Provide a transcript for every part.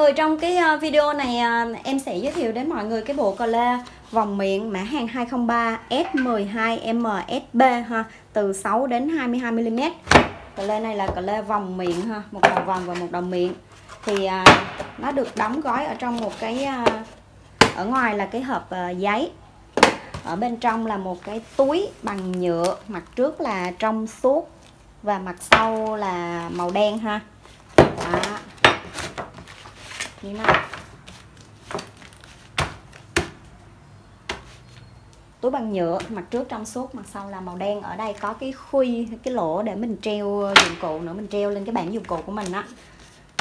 người, trong cái video này em sẽ giới thiệu đến mọi người cái bộ cờ lê vòng miệng mã hàng 203 S12 MSB ha, từ 6 đến 22 mm. Cờ lê này là cờ lê vòng miệng ha, một đầu vòng và một đầu miệng. Thì nó được đóng gói ở trong một cái ở ngoài là cái hộp giấy. Ở bên trong là một cái túi bằng nhựa, mặt trước là trong suốt và mặt sau là màu đen ha. Đó. Như này. Túi bằng nhựa, mặt trước trong suốt, mặt sau là màu đen. Ở đây có cái khuy, cái lỗ để mình treo dụng cụ nữa, mình treo lên cái bảng dụng cụ của mình á.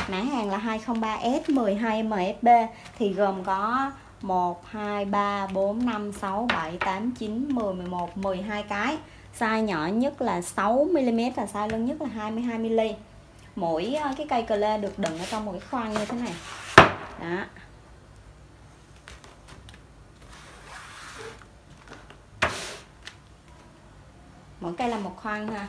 Mã hàng là 203S12MSB thì gồm có 1, 2, 3, 4, 5, 6, 7, 8, 9, 10, 11, 12 cái. Size nhỏ nhất là 6mm và size lớn nhất là 22mm. Mỗi cái cây cờ lê được đựng ở trong một cái khoang như thế này. Đó. Mỗi cây là một khoang ha.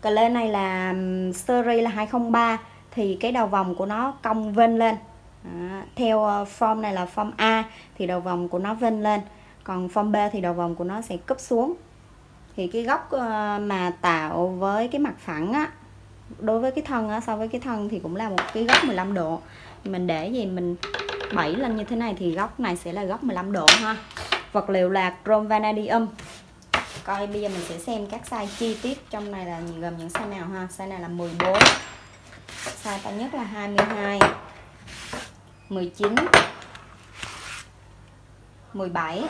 Cờ lê này là series là 203 thì cái đầu vòng của nó cong vênh lên. Đó. Theo form này là form A thì đầu vòng của nó vênh lên, còn form B thì đầu vòng của nó sẽ cúp xuống. Thì cái góc mà tạo với cái mặt phẳng á, đối với cái thân á, so với cái thân thì cũng là một cái góc 15 độ. Mình để gì mình bẩy lên như thế này thì góc này sẽ là góc 15 độ ha. Vật liệu là chrome vanadium. Coi bây giờ mình sẽ xem các size chi tiết trong này là gồm những size nào ha. Size này là 14, size to nhất là 22, 19, 17,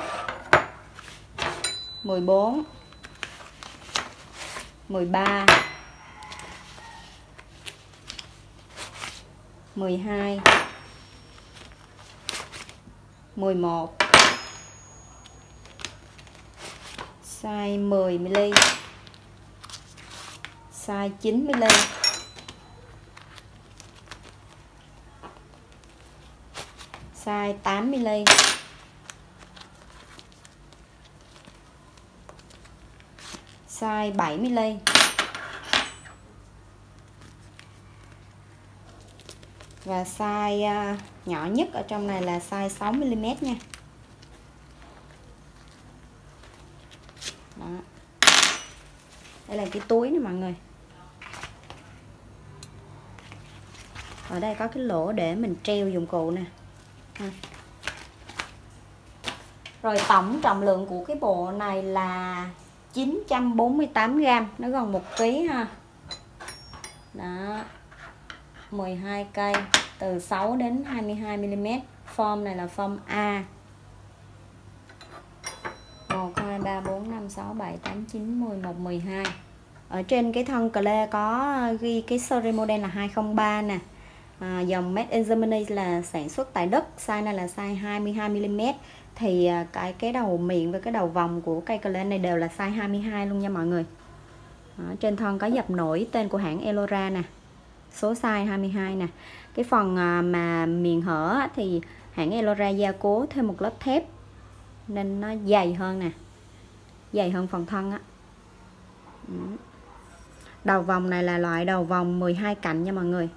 14, 13, 12, 11, size 10mm, size 9mm, size 8mm, size 7mm, và size nhỏ nhất ở trong này là size 6mm nha. Đó. Đây là cái túi này mọi người. Ở đây có cái lỗ để mình treo dụng cụ nè. Rồi tổng trọng lượng của cái bộ này là 948g, nó gần 1kg ha. Đó. 12 cây, từ 6 đến 22mm. Form này là form A. 1, 2, 3, 4, 5, 6, 7, 8, 9, 10, 11, 12. Ở trên cái thân cờ lê có ghi cái series model là 203 nè. Dòng Made in Germany là sản xuất tại Đức. Size này là size 22mm. Thì cái đầu miệng và cái đầu vòng của cây cờ lê này đều là size 22 luôn nha mọi người. Đó, trên thân có dập nổi tên của hãng Elora nè. Số size 22 nè. Cái phần mà miệng hở thì hãng Elora gia cố thêm một lớp thép nên nó dày hơn nè, dày hơn phần thân á. Đầu vòng này là loại đầu vòng 12 cạnh nha mọi người.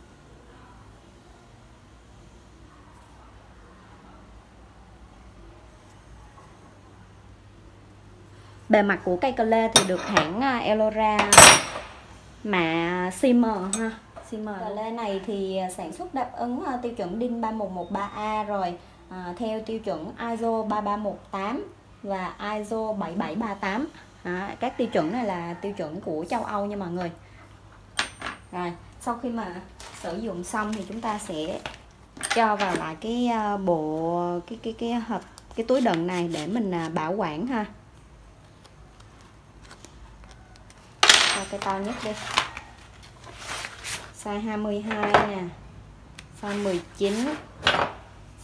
Bề mặt của cây cờ lê thì được hãng Elora mạ Simmer ha. Cờ lê này thì sản xuất đáp ứng tiêu chuẩn DIN 3113A rồi, theo tiêu chuẩn ISO 3318 và ISO 7738. Các tiêu chuẩn này là tiêu chuẩn của châu Âu nha mọi người. Rồi, sau khi mà sử dụng xong thì chúng ta sẽ cho vào lại cái bộ cái hộp, cái túi đựng này để mình bảo quản ha. Cho cái to nhất đi. Size 22 nè, size 19,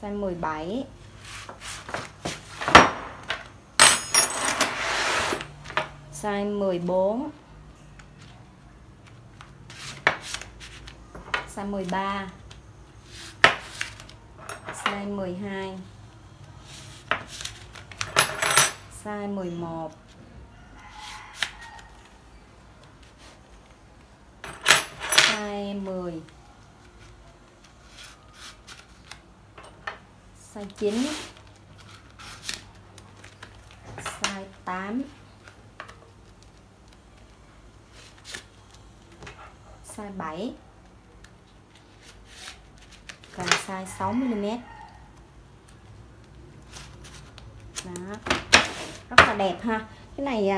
size 17, size 14, size 13, size 12, size 11, E10, size 9, size 8, size 7 và size 6mm. Đó, rất là đẹp ha. Cái này,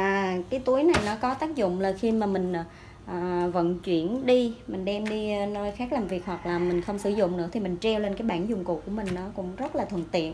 cái túi này nó có tác dụng là khi mà mình vận chuyển đi, mình đem đi nơi khác làm việc hoặc là mình không sử dụng nữa thì mình treo lên cái bảng dụng cụ của mình, nó cũng rất là thuận tiện.